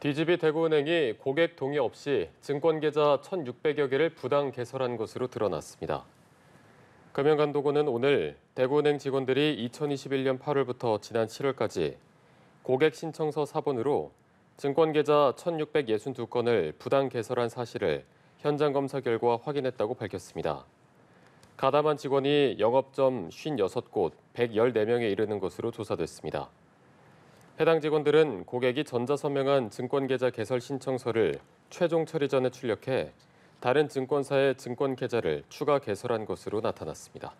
DGB 대구은행이 고객 동의 없이 증권계좌 1,600여 개를 부당 개설한 것으로 드러났습니다. 금융감독원은 오늘 대구은행 직원들이 2021년 8월부터 지난 7월까지 고객 신청서 사본으로 증권계좌 1,662건을 부당 개설한 사실을 현장 검사 결과 확인했다고 밝혔습니다. 가담한 직원이 영업점 56곳 114명에 이르는 것으로 조사됐습니다. 해당 직원들은 고객이 전자서명한 증권계좌 개설 신청서를 최종 처리 전에 출력해 다른 증권사의 증권계좌를 추가 개설한 것으로 나타났습니다.